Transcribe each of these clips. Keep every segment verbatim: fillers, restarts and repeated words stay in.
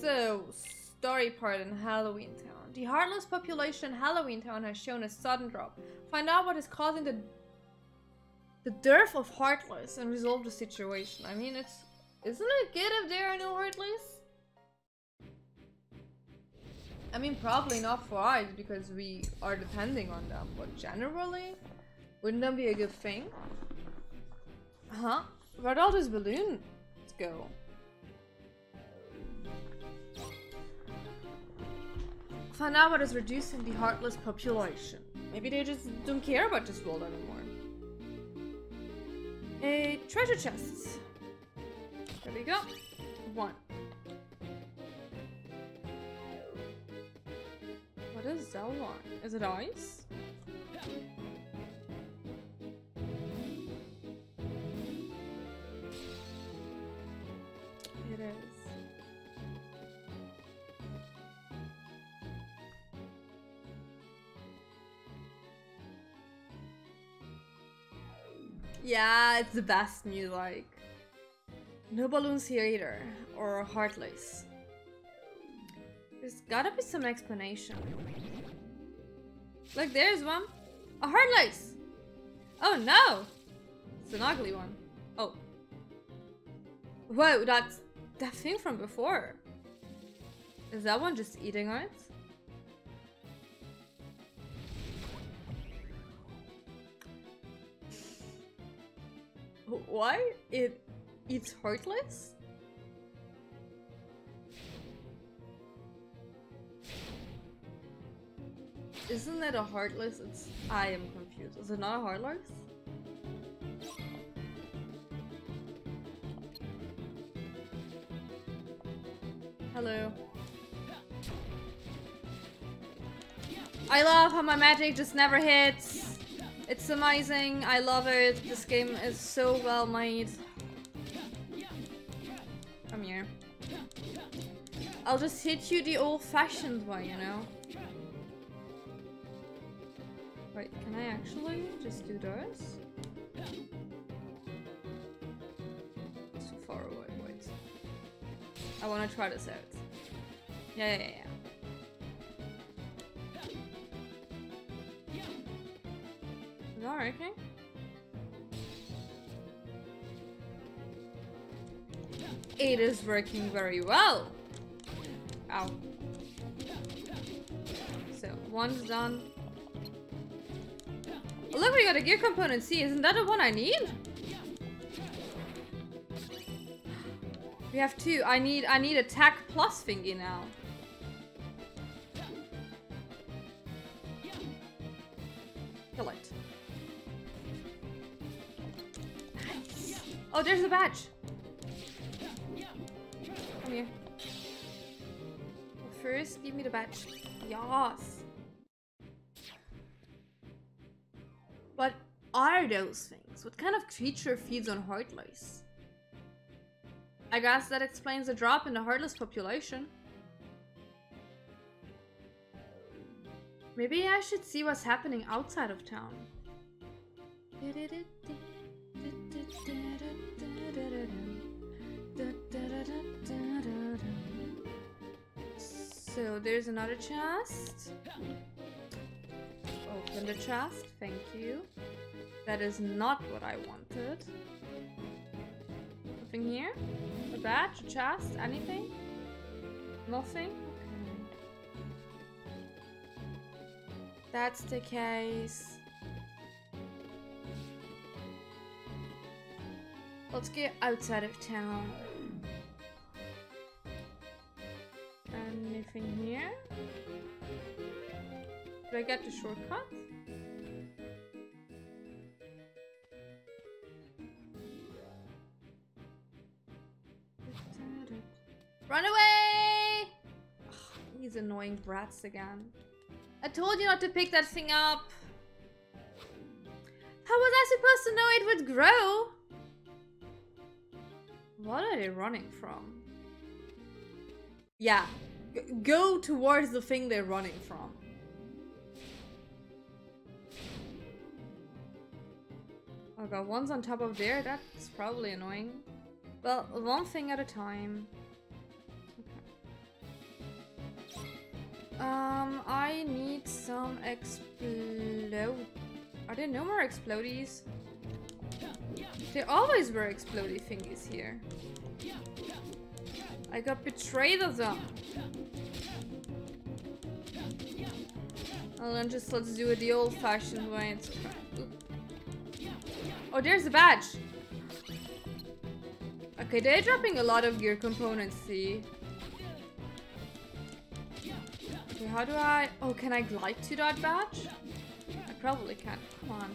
So, story part in Halloween Town. The Heartless population in Halloween Town has shown a sudden drop. Find out what is causing the the dearth of Heartless and resolve the situation. I mean, it's isn't it good if there are no Heartless? I mean, probably not for us because we are depending on them, but generally, wouldn't that be a good thing? Huh? Where'd all these balloons go? Find out what is reducing the Heartless population. Maybe they just don't care about this world anymore. A treasure chest. There we go. One. What is that one? Is it ice? It is. Yeah, it's the best new, like. No balloons here either, or Heartless. There's gotta be some explanation. Like, there's one. A Heartless! Oh no! It's an ugly one. Oh. Whoa, that's that thing from before. Is that one just eating it? Why? It it's Heartless? Isn't that a Heartless? It's I am confused. Is it not a Heartless? Hello. I love how my magic just never hits. It's amazing, I love it, this game is so well made. Come here. I'll just hit you the old-fashioned way, you know? Wait, can I actually just do this? It's too far away, wait. I wanna try this out. Yeah, yeah, yeah. Alright, okay. It is working very well. Ow. So, one's done. Oh, look, we got a gear component C. Isn't that the one I need? We have two. I need I need attack plus thingy now. Kill it. Oh, there's the badge! Come here. First, give me the badge. Yas! What are those things? What kind of creature feeds on Heartless? I guess that explains the drop in the Heartless population. Maybe I should see what's happening outside of town. So there's another chest. Open the chest, thank you. That is not what I wanted. Nothing here? A badge, a chest, anything? Nothing? Okay. That's the case. Let's get outside of town. Anything here? Did I get the shortcut? Run away! Ugh, these annoying brats again. I told you not to pick that thing up. How was I supposed to know it would grow? What are they running from? Yeah, G go towards the thing they're running from. Oh god, one's on top of there, that's probably annoying. Well, one thing at a time. Okay. Um, I need some explode. Are there no more explodies? There always were explodey thingies here. I got betrayed of them. Well, then just let's do it the old-fashioned way. It's oh, there's a badge. Okay, they're dropping a lot of gear components, see? Okay, how do I... Oh, can I glide to that badge? I probably can. Come on.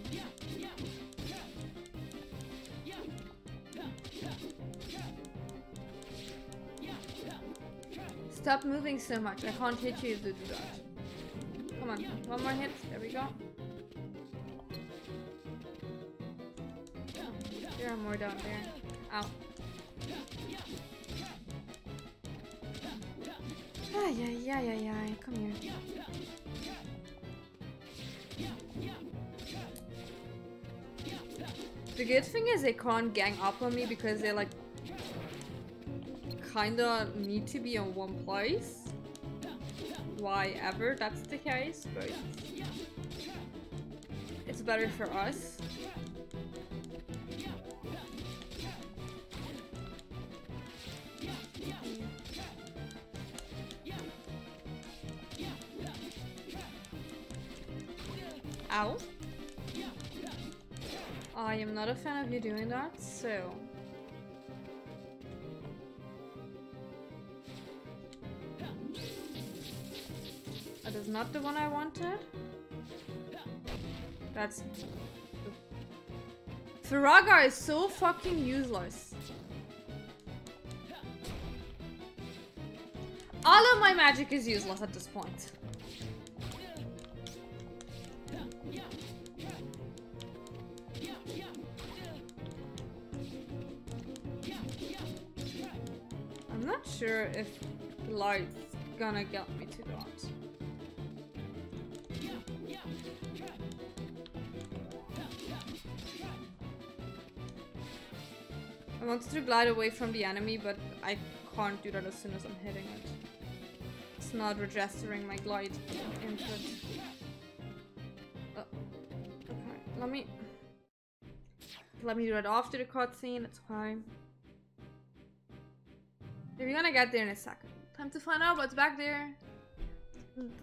Stop moving so much. I can't hit you if you do that. Come on, one more hit. There we go. There are more down there. Ow. Ay, ay, ay, ay, ay. Come here. The good thing is they can't gang up on me because they like kinda need to be in one place. Why ever that's the case, but it's better for us. Ow. I am not a fan of you doing that, so... That's not the one I wanted. That's... Faraga is so fucking useless. All of my magic is useless at this point. I'm not sure if light's gonna get me to that. I wanted to glide away from the enemy, but I can't do that as soon as I'm hitting it. It's not registering my glide input. Oh. Okay, let me... Let me do that after the cutscene, it's fine. We're gonna get there in a second. Time to find out what's back there.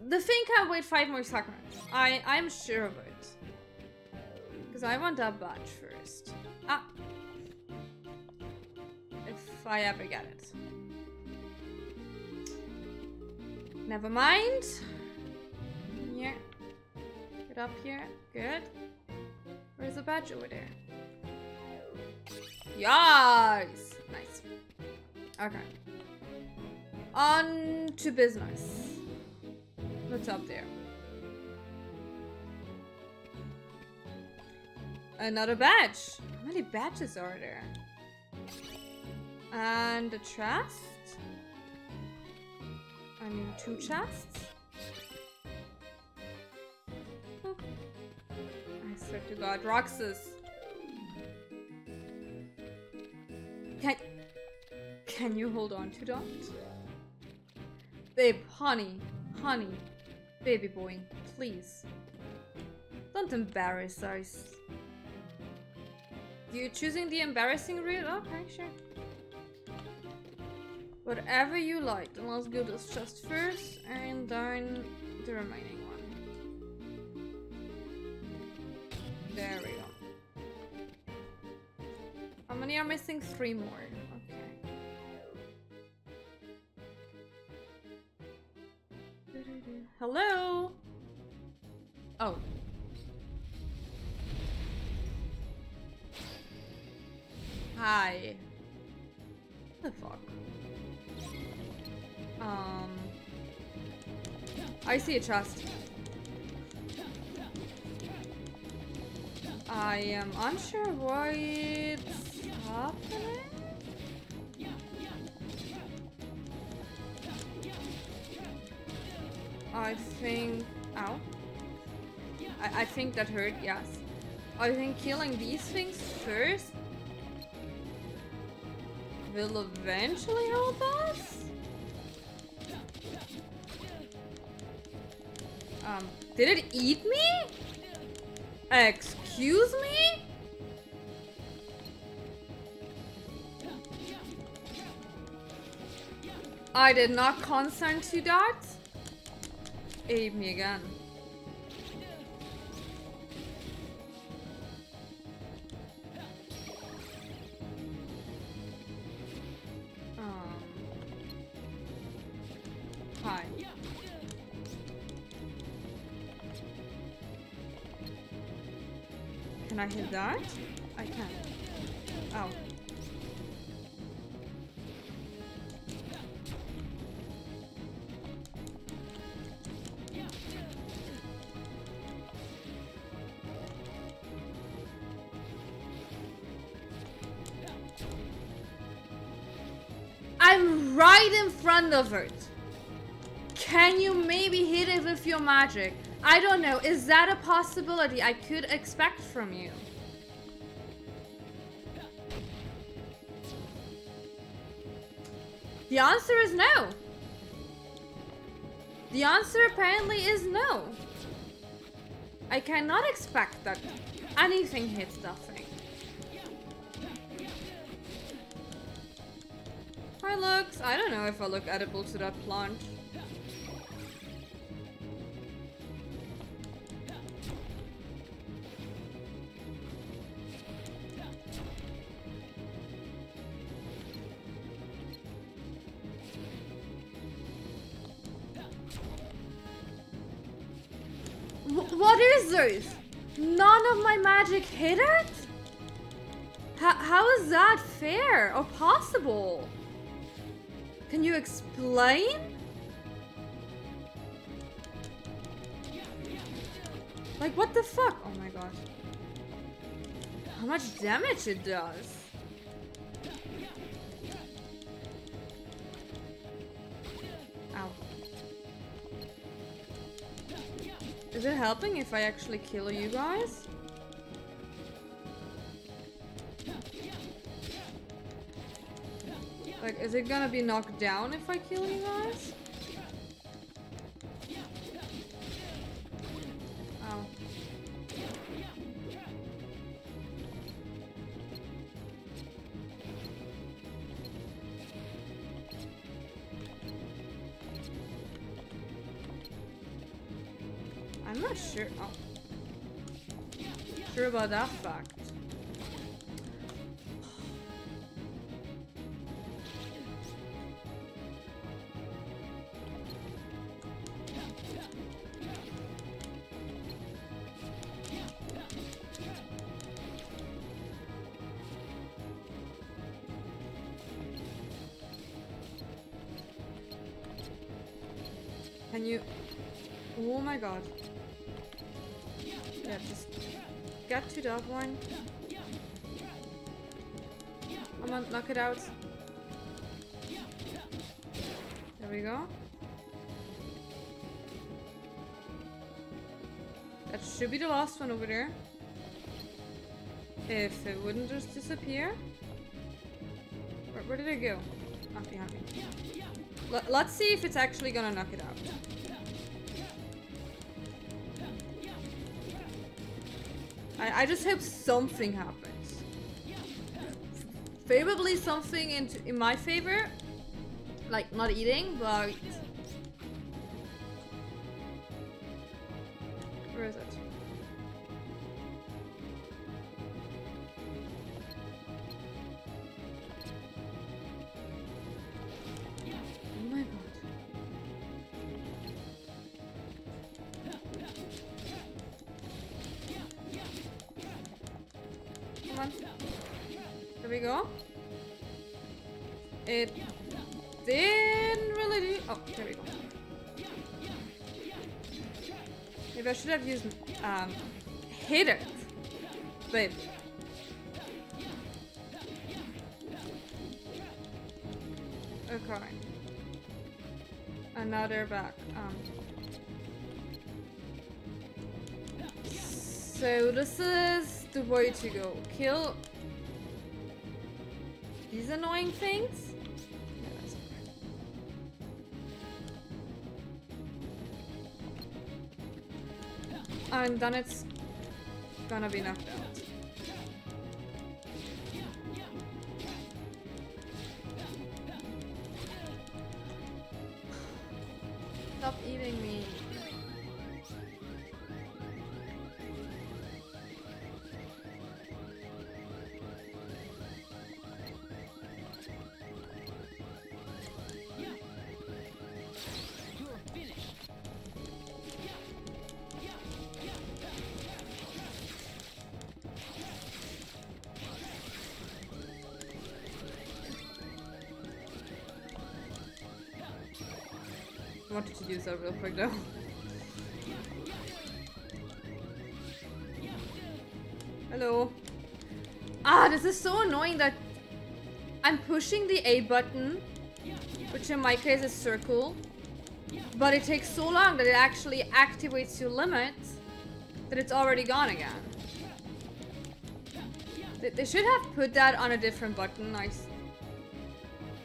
The thing can't wait five more seconds. I, I'm sure of it. Because I want that badge first. Ah! If I ever get it. Never mind. Here. Get up here. Good. Where's the badge over there? Yes! Nice. Okay. On to business. What's up there? Another badge. How many badges are there? And a chest. I mean, two chests. Oh. I swear to God, Roxas. Can can you hold on to that, babe? Honey, honey, baby boy, please. Don't embarrass us. You're choosing the embarrassing route? Okay, sure. Whatever you like, then let's do this chest first and then the remaining one. There we go. How many are missing? Three more. Okay. Hello? Oh. Hi. What the fuck? Um, I see a chest. I am unsure what's happening. I think... Ow. I, I think that hurt, yes. I think killing these things first will eventually help us. Um, did it eat me? Excuse me? I did not consent to that. It ate me again. I hit that? I can. Oh. I'm right in front of it. Can you maybe hit it with your magic? I don't know. Is that a possibility I could expect from you? The answer is no. The answer apparently is no. I cannot expect that anything hits that thing. Hi, Lux. I don't know if I look edible to that plant. None of my magic hit it? H- how is that fair or possible? Can you explain? Like, what the fuck? Oh my gosh. How much damage it does. Is it helping if I actually kill you guys? Like, is it gonna be knocked down if I kill you guys? Oh. I'm not sure. Oh. Sure about that fact. Can you? Oh my god. Yeah, just get to that one. I'm gonna knock it out. There we go. That should be the last one over there. If it wouldn't just disappear. Where, where did it go? Not behind me. L- let's see if it's actually gonna knock it out. I just hope something happens. Favorably something in, in my favor. Like, not eating, but... Where is it? There we go. It didn't really do... Oh, there we go. Maybe I should have used... Um, hit it. Babe. Okay. And now they're back. Um. So this is the way to go. Kill... These annoying things? Yeah, that's okay. and then it's gonna be knocked out. Stop eating me. I wanted to use that real quick though. Hello. Ah, this is so annoying that I'm pushing the A button, which in my case is circle, but it takes so long that it actually activates your limit that it's already gone again. They, they should have put that on a different button. I,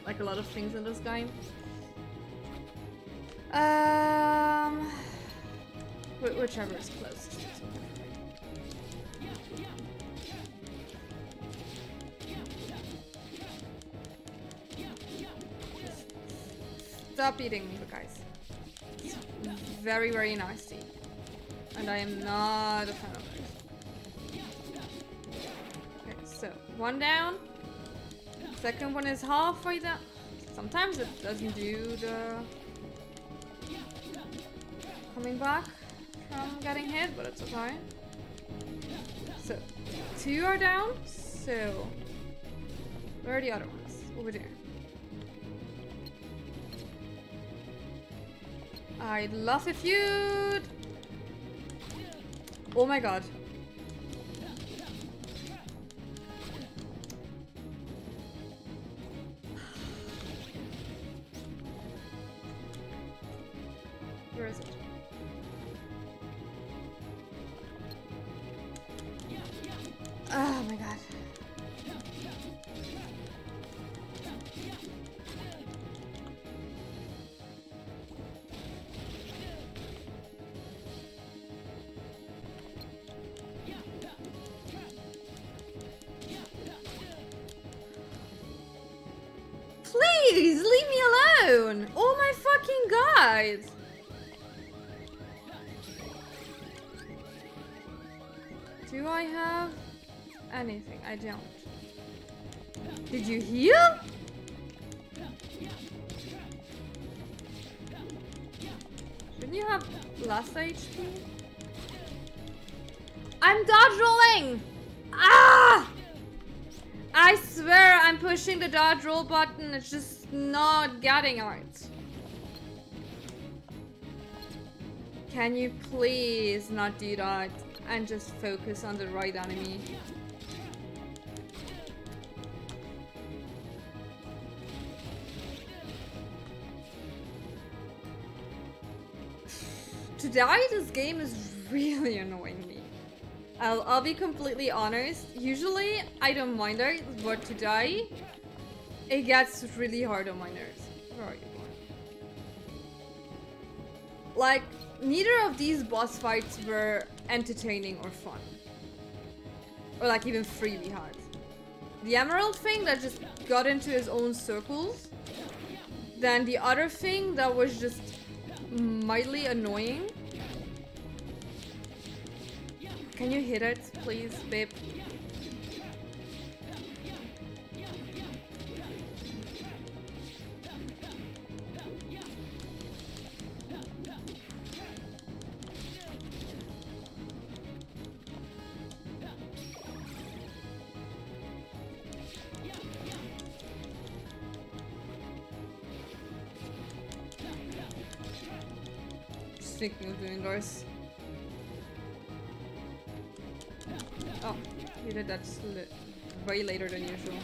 like a lot of things in this game. Um, whichever is closest. Stop eating me, guys. It's very, very nasty, and I am not a fan of it. Okay, so one down. Second one is halfway down. Sometimes it doesn't do the. Coming back from getting hit, but it's okay. So, two are down, so... Where are the other ones? Over there. I'd love if you'd... Oh my god. Where is it? Oh my god. Please, leave me alone! Oh my fucking god! Do I have... anything? I don't. Did you heal? Shouldn't you have less H P? I'm dodge rolling! Ah! I swear I'm pushing the dodge roll button. It's just not getting it. Can you please not do that and just focus on the right enemy? Today, this game is really annoying me. I'll, I'll be completely honest. Usually, I don't mind it, but today, it gets really hard on my nerves. Where are you going? Like, neither of these boss fights were entertaining or fun. Or like even freely hard. The Emerald thing that just got into his own circles. Then the other thing that was just mildly annoying. Can you hit it, please, babe? Thinking of doing those. Oh, you did that way later than usual.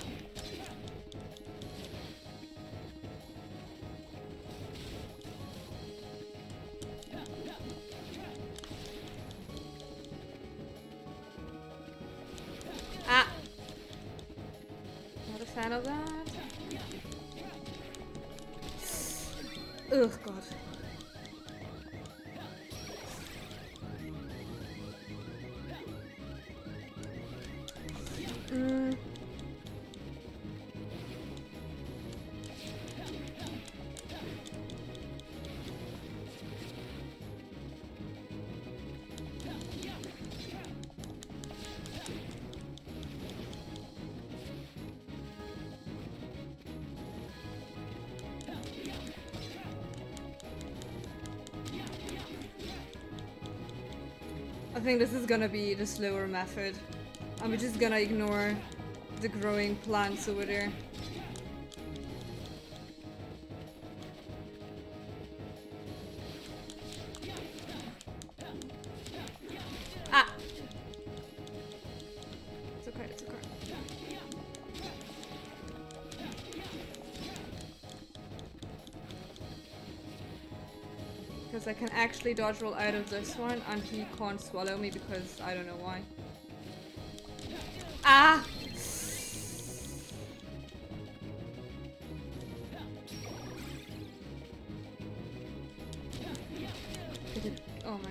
Ah! Not a fan of that. Ugh, god. I think this is gonna be the slower method. And we're just gonna ignore the growing plants over there. Ah! It's okay, it's okay. Because I can actually dodge roll out of this one and he can't swallow me because I don't know why. Ah! Oh my god.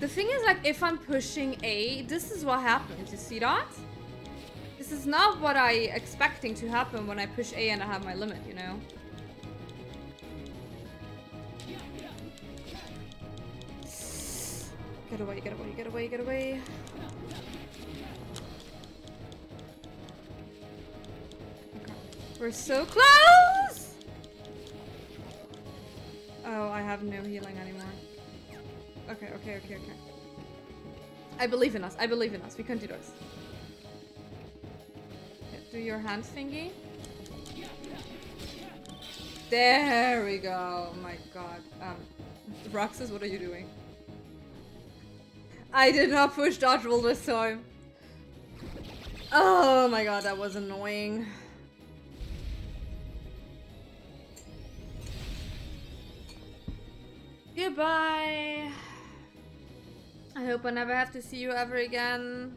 The thing is, like, if I'm pushing A, this is what happens. You see that? This is not what I expecting to happen when I push A and I have my limit, you know? Get away, get away, get away, get away. Okay. We're so close! Oh, I have no healing anymore. Okay, okay, okay, okay. I believe in us, I believe in us. We can do this. Okay, do your hand thingy. There we go. Oh my god. Um, Roxas, what are you doing? I did not push dodge roll this time. Oh my god, that was annoying. Goodbye. I hope I never have to see you ever again.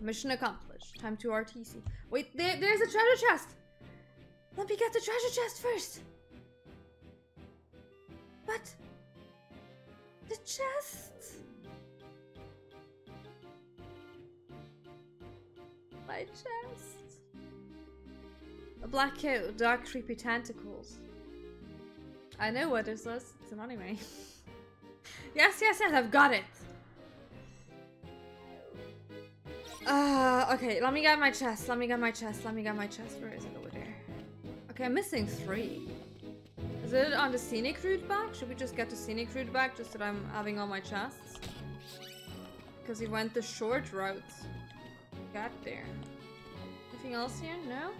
Mission accomplished. Time to R T C. Wait, there, there's a treasure chest. Let me get the treasure chest first. What? The chest? My chest. A black coat, dark creepy tentacles. I know what this was. It's an anime. Yes, yes, yes, I've got it. Uh, okay, let me get my chest. Let me get my chest. Let me get my chest. Where is it? Over there. Okay, I'm missing three. Is it on the scenic route back? Should we just get the scenic route back just that I'm having all my chests? Because we went the short route. Got there. Anything else here? No?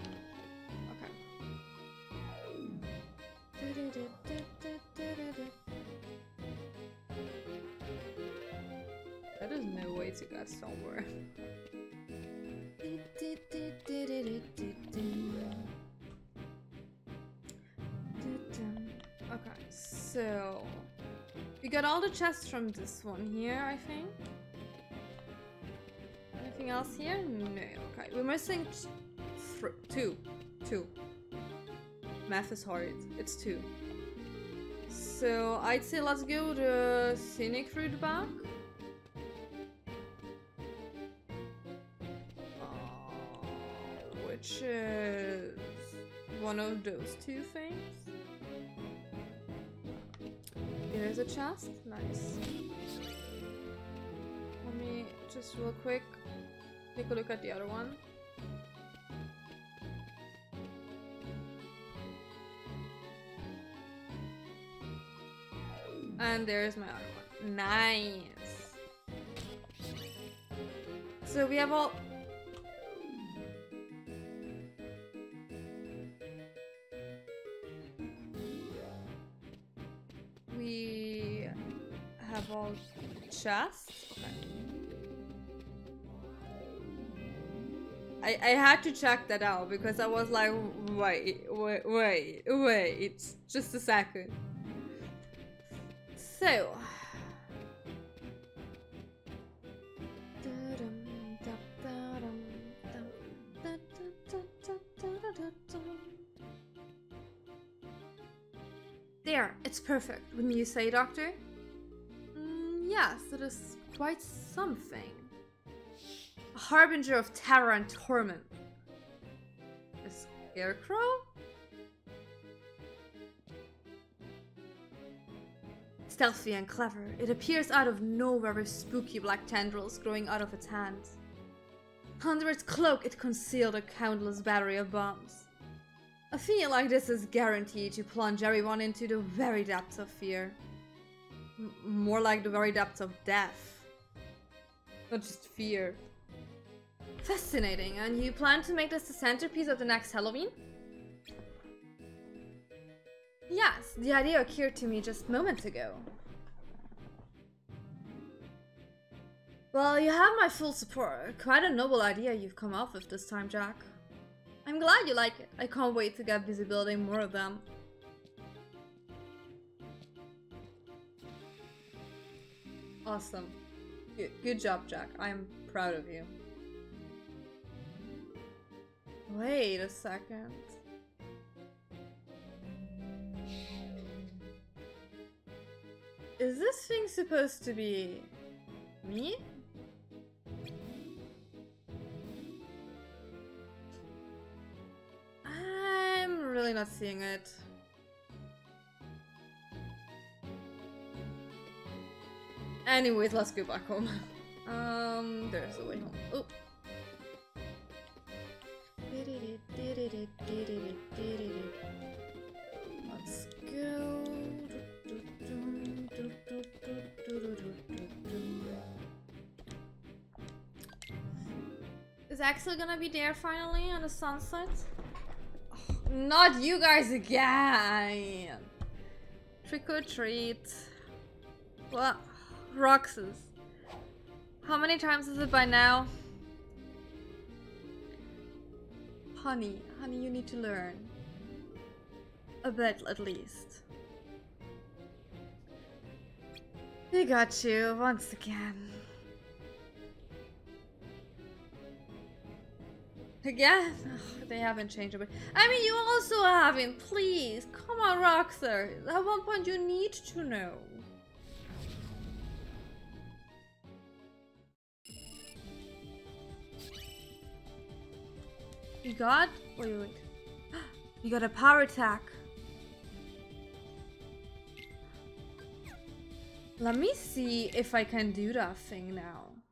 Okay. That is no way to get somewhere. Okay, so we got all the chests from this one here, I think. Anything else here? No. Okay, we're missing two. Two. Math is hard. It's two. So I'd say let's go the scenic route back. Oh, which is one of those two things. There's a chest, nice. Let me just real quick take a look at the other one. And there's my other one, nice. So we have all... We have all chests. Okay. I, I had to check that out because I was like, wait, wait, wait, wait, it's just a second. So. There, it's perfect, wouldn't you say, Doctor? Mm, yes, it is quite something. A harbinger of terror and torment. A scarecrow? Stealthy and clever, it appears out of nowhere with spooky black tendrils growing out of its hand. Under its cloak it concealed a countless battery of bombs. A feat like this is guaranteed to plunge everyone into the very depths of fear. M more like the very depths of death. Not just fear. Fascinating, and you plan to make this the centerpiece of the next Halloween? Yes, the idea occurred to me just moments ago. Well, you have my full support. Quite a noble idea you've come up with this time, Jack. I'm glad you like it. I can't wait to get busy building more of them. Awesome. Good, good job, Jack. I'm proud of you. Wait a second. Is this thing supposed to be me? I'm really not seeing it. Anyways, let's go back home. Um, there's a way home. Oh. Let's go. Is Axel gonna be there finally on the sunset? Oh, not you guys again! Trick or treat. What? Roxas. How many times is it by now? Honey, honey, you need to learn. A bit, at least. We got you, once again. Again? Oh, they haven't changed a bit. I mean, you also haven't, please! Come on, Roxas! At one point you need to know. You got... wait, wait, wait. You got a power attack. Let me see if I can do that thing now.